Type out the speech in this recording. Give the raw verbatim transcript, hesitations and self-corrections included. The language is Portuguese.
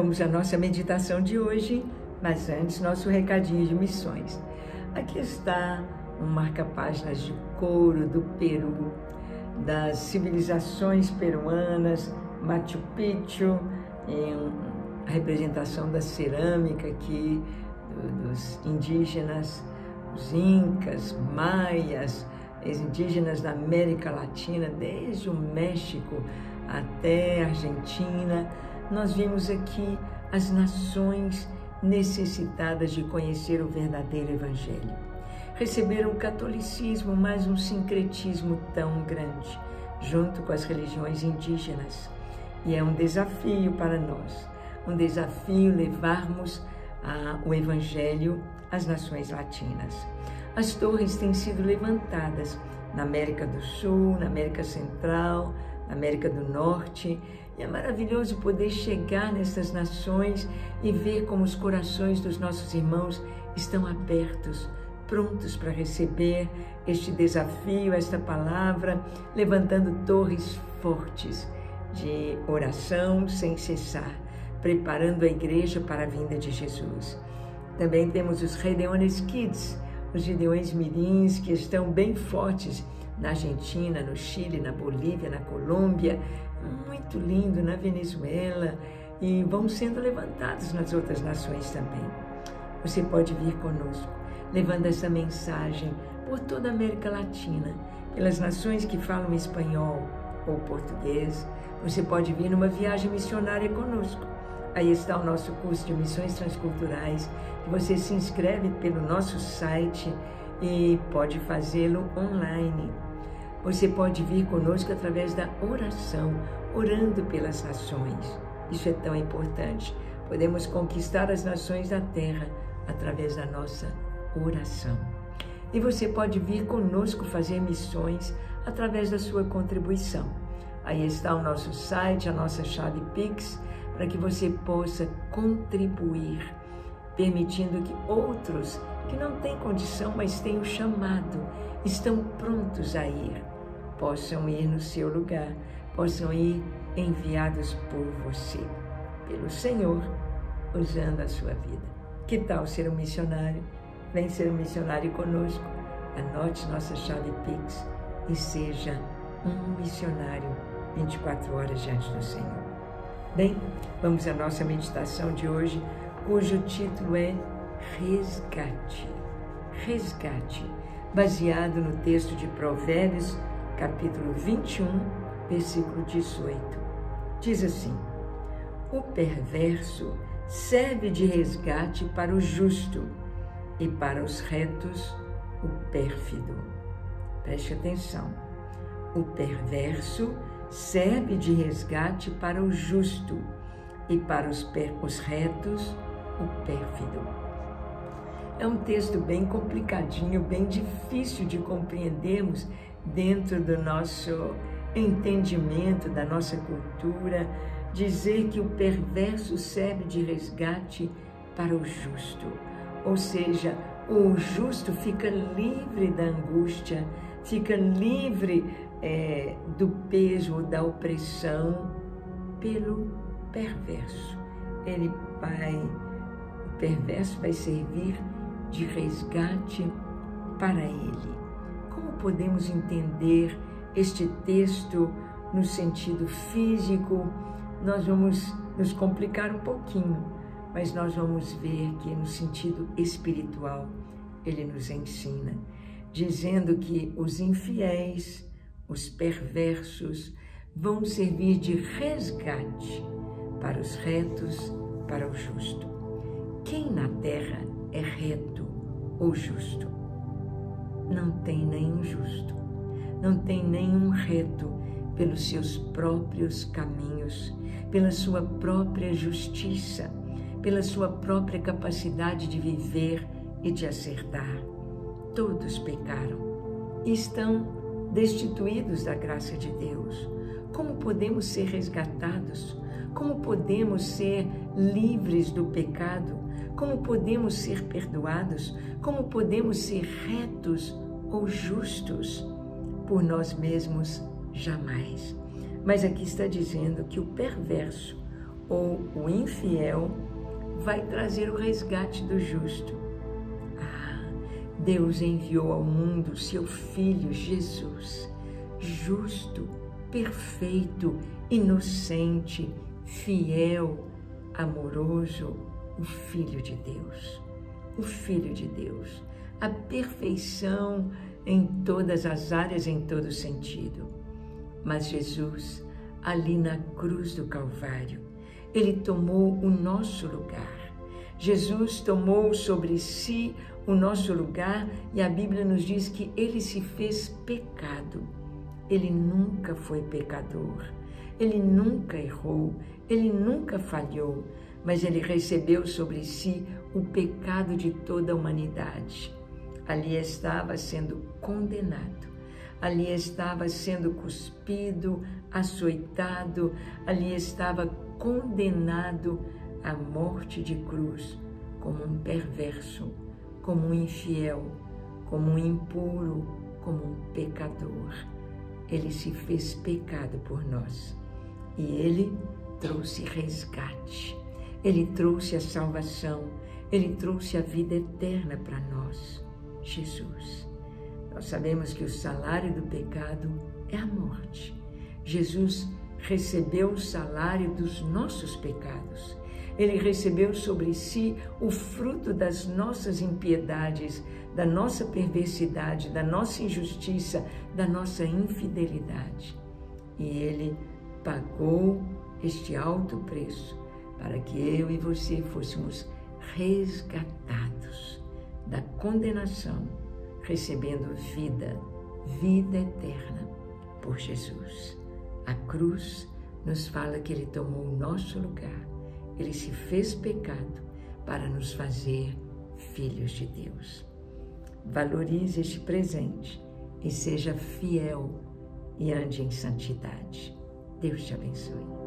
vamos à nossa meditação de hoje, mas antes nosso recadinho de missões. Aqui está um marca-páginas de couro do Peru, das civilizações peruanas, Machu Picchu, em a representação da cerâmica aqui, dos indígenas, os incas, maias, os indígenas da América Latina, desde o México até a Argentina. Nós vimos aqui as nações necessitadas de conhecer o verdadeiro Evangelho. Receberam o catolicismo, mas um sincretismo tão grande, junto com as religiões indígenas. E é um desafio para nós, um desafio levarmos a, o Evangelho às nações latinas. As torres têm sido levantadas na América do Sul, na América Central, na América do Norte, e é maravilhoso poder chegar nessas nações e ver como os corações dos nossos irmãos estão abertos, prontos para receber este desafio, esta palavra, levantando torres fortes de oração sem cessar, preparando a igreja para a vinda de Jesus. Também temos os Gideões Kids, os Gideões Mirins, que estão bem fortes na Argentina, no Chile, na Bolívia, na Colômbia, muito lindo, na Venezuela, e vão sendo levantados nas outras nações também. Você pode vir conosco, levando essa mensagem por toda a América Latina, pelas nações que falam espanhol ou português. Você pode vir numa viagem missionária conosco. Aí está o nosso curso de Missões Transculturais, que você se inscreve pelo nosso site e pode fazê-lo online. Você pode vir conosco através da oração, orando pelas nações. Isso é tão importante. Podemos conquistar as nações da Terra através da nossa oração. E você pode vir conosco fazer missões através da sua contribuição. Aí está o nosso site, a nossa chave Pix, para que você possa contribuir, permitindo que outros que não têm condição, mas têm o chamado, estão prontos a ir, possam ir no seu lugar, possam ir enviados por você, pelo Senhor, usando a sua vida. Que tal ser um missionário? Vem ser um missionário conosco, anote nossa chave Pix e seja um missionário vinte e quatro horas diante do Senhor. Bem, vamos à nossa meditação de hoje, cujo título é Resgate. Resgate, baseado no texto de Provérbios, capítulo vinte e um, versículo dezoito. Diz assim: o perverso serve de resgate para o justo, e para os retos, o pérfido. Preste atenção. O perverso serve de resgate para o justo e para os, per os retos, o pérfido. É um texto bem complicadinho, bem difícil de compreendermos dentro do nosso entendimento, da nossa cultura. Dizer que o perverso serve de resgate para o justo, ou seja, o justo fica livre da angústia, fica livre É, do peso, da opressão, pelo perverso. Ele vai, o perverso vai servir de resgate para ele. Como podemos entender este texto no sentido físico? Nós vamos nos complicar um pouquinho, mas nós vamos ver que no sentido espiritual ele nos ensina, dizendo que os infiéis, os perversos, vão servir de resgate para os retos, para o justo. Quem na terra é reto ou justo? Não tem nenhum justo, não tem nenhum reto pelos seus próprios caminhos, pela sua própria justiça, pela sua própria capacidade de viver e de acertar. Todos pecaram e estão destituídos da graça de Deus. Como podemos ser resgatados? Como podemos ser livres do pecado? Como podemos ser perdoados? Como podemos ser retos ou justos? Por nós mesmos, jamais. Mas aqui está dizendo que o perverso, ou o infiel, vai trazer o resgate do justo. Ah, Deus enviou ao mundo seu Filho Jesus, justo, perfeito, inocente, fiel, amoroso, o Filho de Deus, o Filho de Deus, a perfeição em todas as áreas, em todo sentido. Mas Jesus, ali na cruz do Calvário, Ele tomou o nosso lugar. Jesus tomou sobre si o nosso lugar e a Bíblia nos diz que Ele se fez pecado. Ele nunca foi pecador, Ele nunca errou, Ele nunca falhou, mas Ele recebeu sobre si o pecado de toda a humanidade. Ali estava sendo condenado, ali estava sendo cuspido, açoitado, ali estava condenado à morte de cruz, como um perverso, como um infiel, como um impuro, como um pecador. Ele se fez pecado por nós e Ele trouxe resgate, Ele trouxe a salvação, Ele trouxe a vida eterna para nós, Jesus. Nós sabemos que o salário do pecado é a morte. Jesus recebeu o salário dos nossos pecados. Ele recebeu sobre si o fruto das nossas impiedades, da nossa perversidade, da nossa injustiça, da nossa infidelidade. E Ele pagou este alto preço para que eu e você fôssemos resgatados da condenação, recebendo vida, vida eterna por Jesus. A cruz nos fala que Ele tomou o nosso lugar, Ele se fez pecado para nos fazer filhos de Deus. Valorize este presente e seja fiel e ande em santidade. Deus te abençoe.